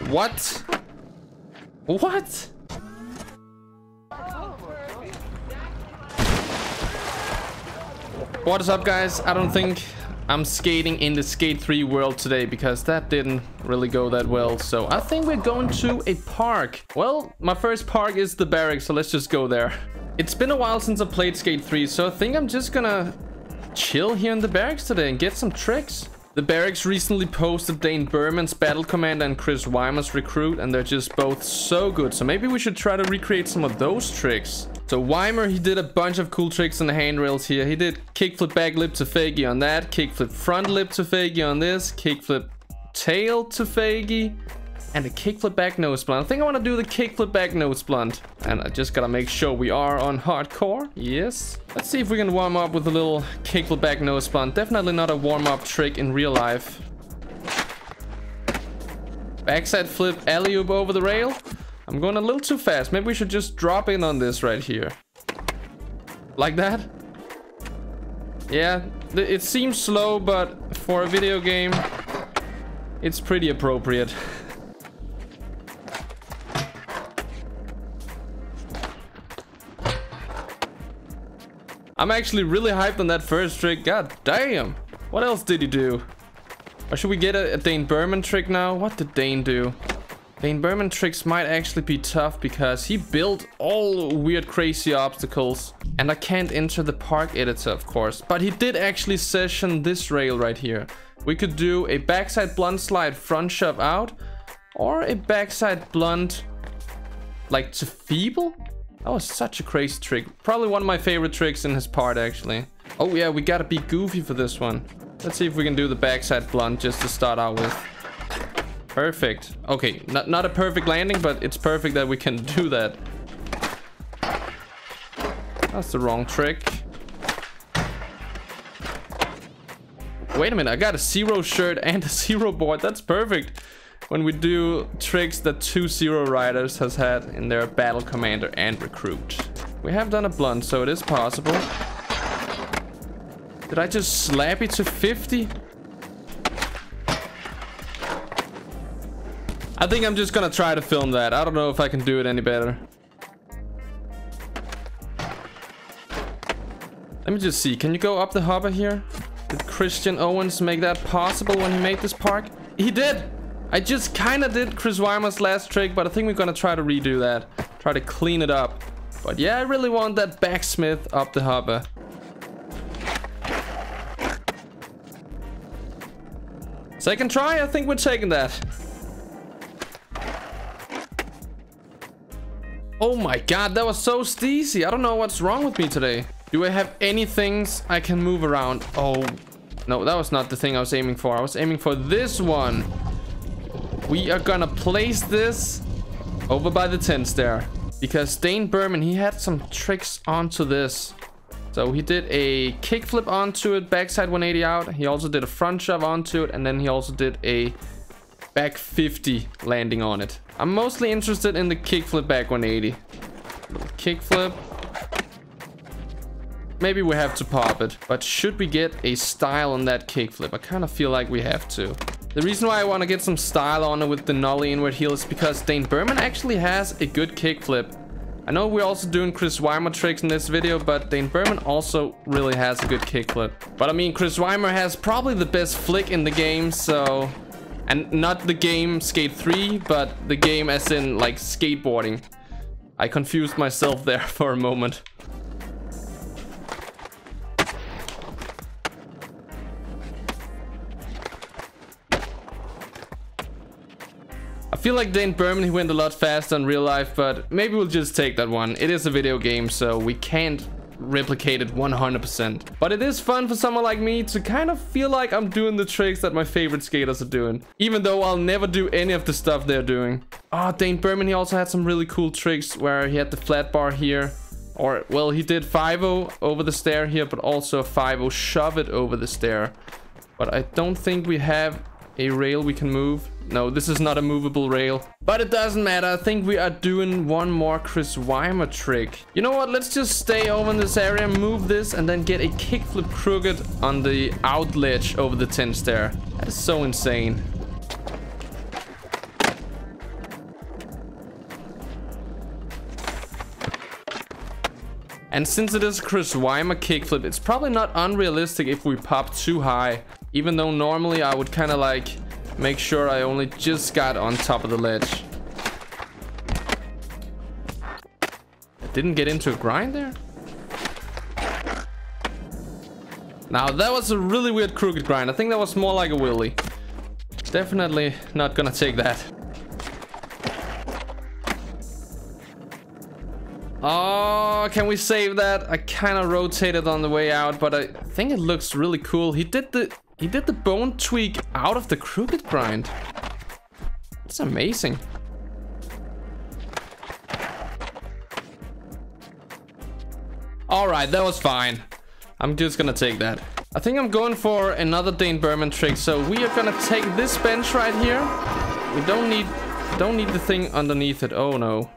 What? What? What is up, guys? I don't think I'm skating in the Skate 3 world today because that didn't really go that well. So I think we're going to a park. Well, my first park is the Berrics, so let's just go there. It's been a while since I played Skate 3, so I think I'm just gonna chill here in the Berrics today and get some tricks. The Berrics recently posted Dane Burman's Battle Commander and Chris Wimer's Recruit, and they're just both so good. So maybe we should try to recreate some of those tricks. So Wimer, he did a bunch of cool tricks on the handrails here. He did kickflip back lip to fakie on that, kickflip front lip to fakie on this, kickflip tail to fakie, and a kickflip back nose blunt. I think I want to do the kickflip back nose blunt. And I just gotta make sure we are on hardcore. Yes. Let's see if we can warm up with a little kickflip back nose blunt. Definitely not a warm-up trick in real life. Backside flip alley-oop over the rail. I'm going a little too fast. Maybe we should just drop in on this right here. Like that. Yeah, it seems slow, but for a video game, it's pretty appropriate. I'm actually really hyped on that first trick. God damn. What else did he do? Or should we get a Dane Burman trick now? What did Dane do? Dane Burman tricks might actually be tough because he built all weird crazy obstacles. And I can't enter the park editor, of course. But he did actually session this rail right here. We could do a backside blunt slide front shove out. Or a backside blunt like to feeble. That was such a crazy trick. Probably one of my favorite tricks in his part, actually. Oh yeah, we gotta be goofy for this one. Let's see if we can do the backside blunt just to start out with. Perfect. Okay, not a perfect landing, but it's perfect that we can do that. That's the wrong trick. Wait a minute, I got a zero shirt and a zero board. That's perfect. When we do tricks that 2 Zero riders has had in their Battle Commander and Recruit. We have done a blunt, so it is possible. Did I just slap it to 50? I think I'm just gonna try to film that. I don't know if I can do it any better. Let me just see. Can you go up the hopper here? Did Chris Owens make that possible when he made this park? He did! I just kind of did Chris Wimer's last trick, but I think we're going to try to redo that. Try to clean it up. But yeah, I really want that backsmith up the hopper. Second try, I think we're taking that. Oh my god, that was so steezy. I don't know what's wrong with me today. Do I have any things I can move around? Oh, no, that was not the thing I was aiming for. I was aiming for this one. We are gonna place this over by the tents there. Because Dane Burman, he had some tricks onto this. So he did a kickflip onto it, backside 180 out. He also did a front shove onto it. And then he also did a back 50 landing on it. I'm mostly interested in the kickflip back 180. Kickflip. Maybe we have to pop it. But should we get a style on that kickflip? I kind of feel like we have to. The reason why I want to get some style on it with the nollie inward heel is because Dane Burman actually has a good kickflip. I know we're also doing Chris Wimer tricks in this video, but Dane Burman also really has a good kickflip. But I mean, Chris Wimer has probably the best flick in the game, so... And not the game Skate 3, but the game as in, like, skateboarding. I confused myself there for a moment. I feel like Dane Burman, he went a lot faster in real life, but maybe we'll just take that one. It is a video game, so we can't replicate it 100%. But it is fun for someone like me to kind of feel like I'm doing the tricks that my favorite skaters are doing. Even though I'll never do any of the stuff they're doing. Ah, Dane Burman, he also had some really cool tricks where he had the flat bar here. Or, well, he did 5-0 over the stair here, but also 5-0 shove it over the stair. But I don't think we have a rail we can move. No, this is not a movable rail. But it doesn't matter. I think we are doing one more Chris Wimer trick. You know what? Let's just stay over in this area, move this, and then get a kickflip crooked on the out ledge over the tent stair. That is so insane. And since it is a Chris Wimer kickflip, it's probably not unrealistic if we pop too high, even though normally I would kind of like make sure I only just got on top of the ledge. I didn't get into a grind there. Now that was a really weird crooked grind. I think that was more like a wheelie. Definitely not gonna take that. Oh, can we save that? I kind of rotated on the way out, but I think it looks really cool. He did the bone tweak out of the crooked grind. It's amazing. All right, that was fine. I'm just gonna take that. I think I'm going for another Dane Burman trick. So we are gonna take this bench right here. We don't need the thing underneath it. Oh no.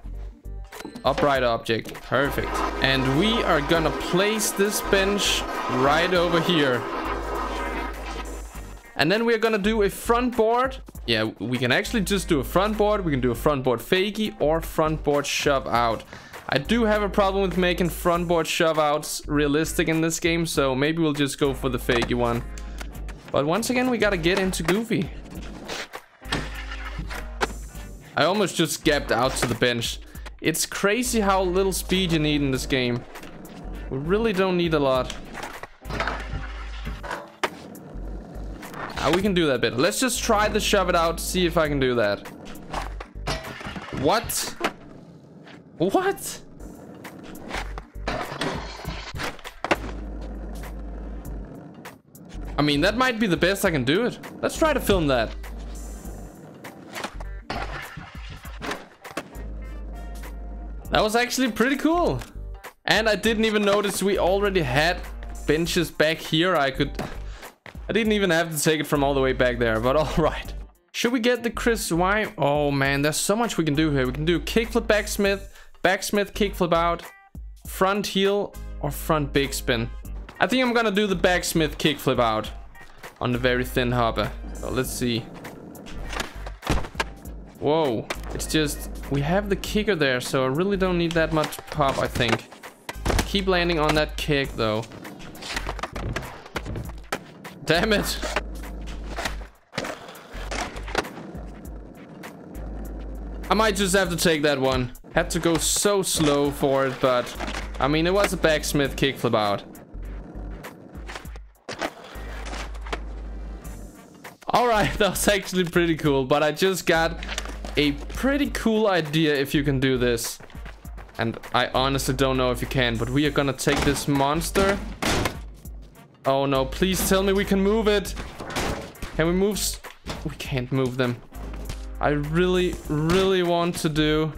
Upright object, perfect. And we are gonna place this bench right over here. And then we're gonna do a front board. Yeah, we can actually just do a front board. We can do a front board fakie or front board shove out. I do have a problem with making front board shove outs realistic in this game, so maybe we'll just go for the fakie one. But once again, we gotta get into goofy. I almost just gapped out to the bench. It's crazy how little speed you need in this game. We really don't need a lot. We can do that better. Let's just try to shove it out, see if I can do that. What? What? I mean, that might be the best I can do it. Let's try to film that. That was actually pretty cool. And I didn't even notice we already had benches back here. I didn't even have to take it from all the way back there, but all right. Should we get the Chris Wimer? Oh man, there's so much we can do here. We can do kickflip backsmith, backsmith kickflip out, front heel or front big spin. I think I'm gonna do the backsmith kickflip out on the very thin hopper. So let's see. Whoa, it's just, we have the kicker there, so I really don't need that much pop, I think. Keep landing on that kick, though. Damn it! I might just have to take that one. Had to go so slow for it, but I mean, it was a backsmith kickflip out. Alright, that was actually pretty cool, but I just got a pretty cool idea if you can do this. And I honestly don't know if you can, but we are gonna take this monster. Oh no, please tell me we can move it. Can we move? We can't move them. I really, really want to do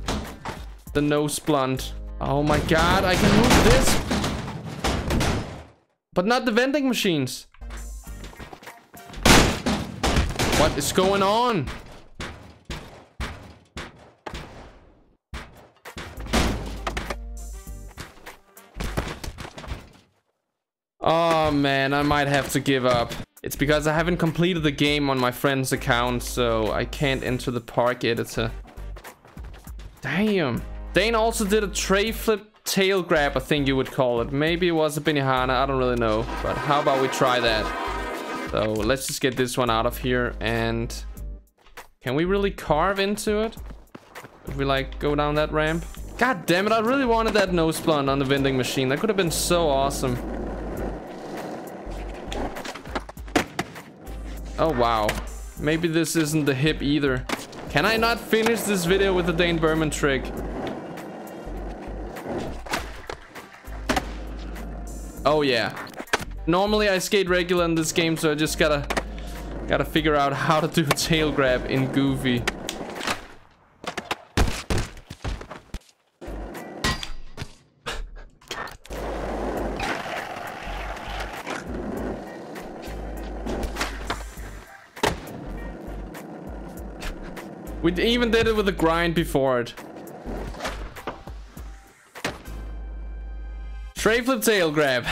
the nose blunt. Oh my god, I can move this. But not the vending machines. What is going on? Oh man, I might have to give up. It's because I haven't completed the game on my friend's account, so I can't enter the park editor. Damn. Dane also did a tray flip tail grab, I think you would call it. Maybe it was a Benihana, I don't really know. But how about we try that? So let's just get this one out of here and... Can we really carve into it? If we like go down that ramp? God damn it, I really wanted that nose blunt on the vending machine. That could have been so awesome. Oh wow, maybe this isn't the hip either. Can I not finish this video with the Dane Burman trick? Oh yeah. Normally I skate regular in this game, so I just gotta figure out how to do a tail grab in Goofy. We even did it with a grind before it. Tray flip tail grab.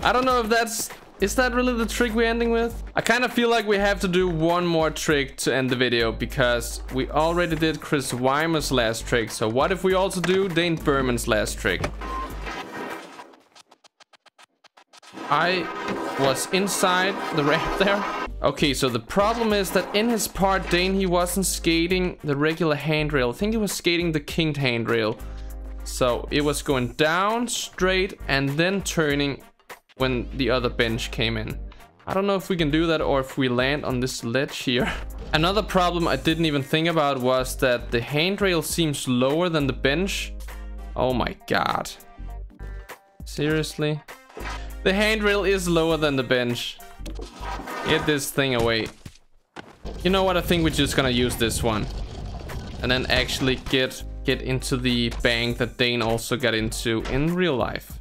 I don't know if that's... Is that really the trick we're ending with? I kind of feel like we have to do one more trick to end the video because we already did Chris Wimer's last trick. So what if we also do Dane Burman's last trick? I was inside the ramp there. Okay, so the problem is that in his part, Dane, he wasn't skating the regular handrail. I think he was skating the kinked handrail. So it was going down straight and then turning when the other bench came in. I don't know if we can do that or if we land on this ledge here. Another problem I didn't even think about was that the handrail seems lower than the bench. Oh my god. Seriously? The handrail is lower than the bench. Get this thing away. You know what? I think we're just gonna use this one. And then actually get into the bank that Dane also got into in real life.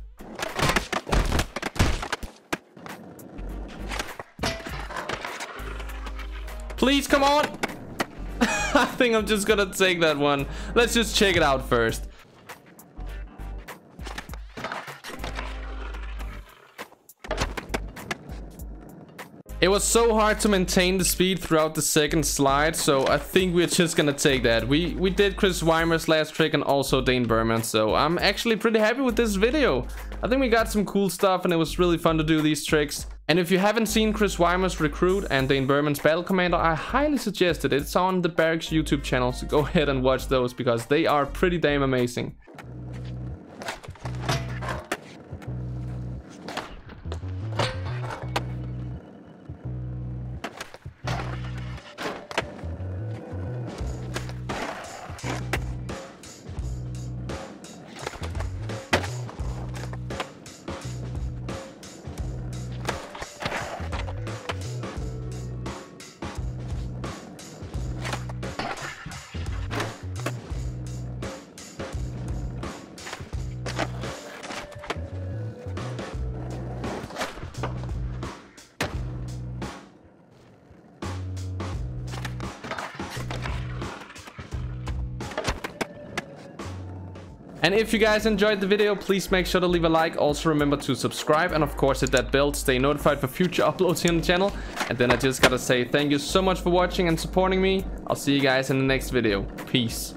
Please, come on! I think I'm just gonna take that one. Let's just check it out first. It was so hard to maintain the speed throughout the second slide, so I think we're just gonna take that. We did Chris Wimer's last trick and also Dane Burman, so I'm actually pretty happy with this video. I think we got some cool stuff and it was really fun to do these tricks. And if you haven't seen Chris Wimer's Recruit and Dane Burman's Battle Commander, I highly suggest it. It's on the Berrics YouTube channel, so go ahead and watch those because they are pretty damn amazing. And if you guys enjoyed the video, please make sure to leave a like. Also remember to subscribe and of course hit that bell to stay notified for future uploads here on the channel. And then I just gotta say thank you so much for watching and supporting me. I'll see you guys in the next video. Peace.